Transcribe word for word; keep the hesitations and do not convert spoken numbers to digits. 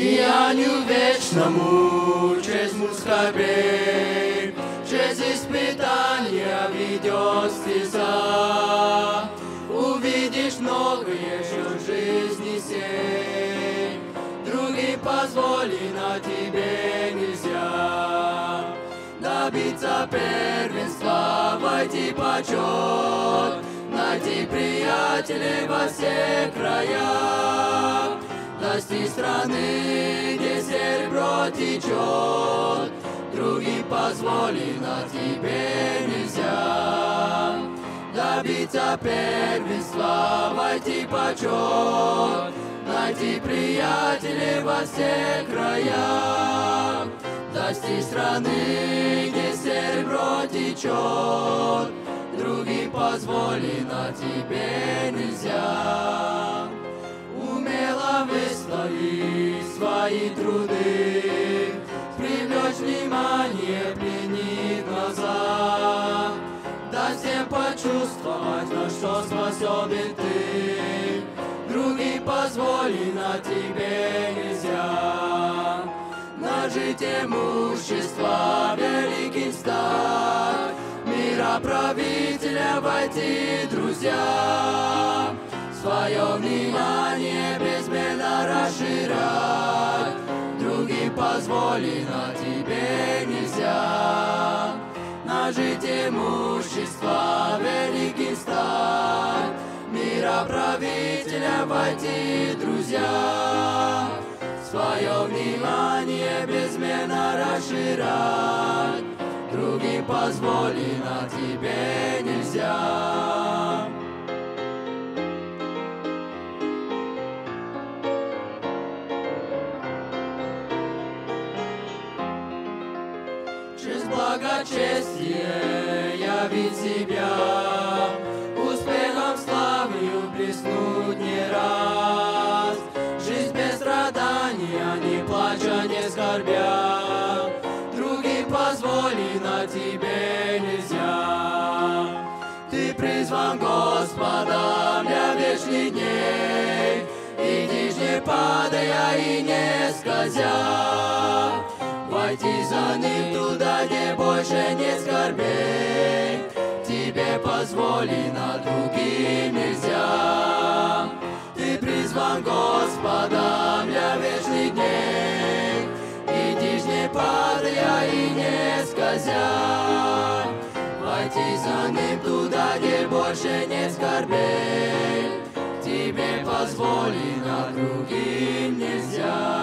деянию вечному, через скорбей, через испытания ведет стеза. Увидишь многое еще в жизни сей, другим позволено на тебе нельзя. Добиться первенства, войти почет, найти приятелей во всех краях, дости страны, где серебро течет, другим позволено тебе нельзя. Добиться первенства, войти почет, найти приятелей во всех краях, дости страны, где серебро течет, другим позволено тебе нельзя. Умело выстави свои труды, привлечь внимание, пленить глаза, дай всем почувствовать, на что способен ты, другим позволено тебе нельзя. Нажить имущество великий стать, мира правителя войти, друзья, свое внимание безмерно расширять, другим позволено тебе нельзя. Нажить имущество великим стать, мира правителя войти, друзья, свое внимание безмерно расширять, другим позволено тебе нельзя. Через благочестие явить себя, успехом славою блеснуть не раз. Жизнь без страдания, не плача, не скорбя, позволено тебе нельзя. Ты призван Господом для вечных дней, идишь не падая и не скользя, войти за ним туда, не больше не скорбей, тебе позволено, другим нельзя. Ты призван Господом для вечных дней, идишь не падая и не скользя, войти за ним туда, где больше не скорбей, тебе позволено, другим нельзя.